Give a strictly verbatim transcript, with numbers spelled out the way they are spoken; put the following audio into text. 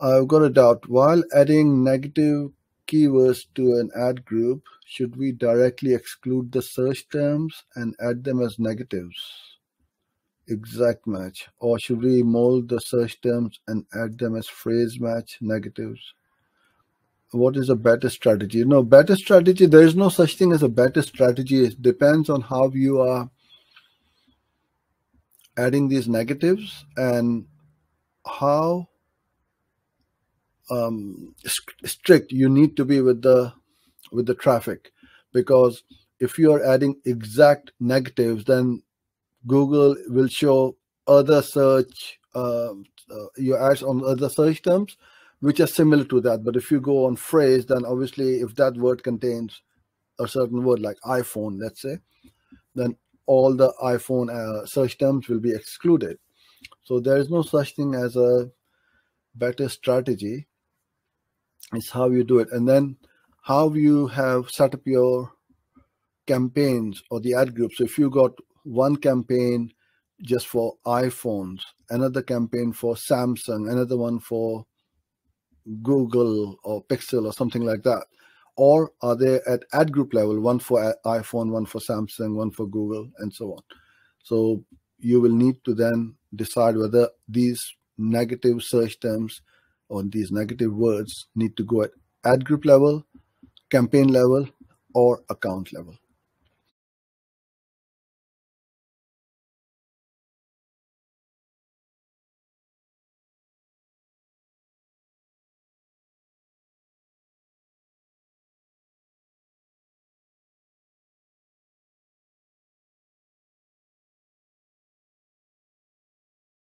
I've got a doubt. While adding negative keywords to an ad group, should we directly exclude the search terms and add them as negatives? Exact match. Or should we mold the search terms and add them as phrase match negatives? What is a better strategy? No, better strategy, there is no such thing as a better strategy. It depends on how you are adding these negatives and how um, strict you need to be with the with the traffic. Because if you are adding exact negatives, then Google will show other search uh, uh, your ads on other search terms which are similar to that. But if you go on phrase, then obviously if that word contains a certain word like iPhone, let's say, then all the iPhone uh, search terms will be excluded. So there is no such thing as a better strategy. It's how you do it. And then how you have set up your campaigns or the ad groups. So if you got one campaign just for iPhones, another campaign for Samsung, another one for Google or Pixel or something like that, or are they at ad group level, one for iPhone, one for Samsung, one for Google, and so on. So you will need to then decide whether these negative search terms or these negative words need to go at ad group level, campaign level, or account level.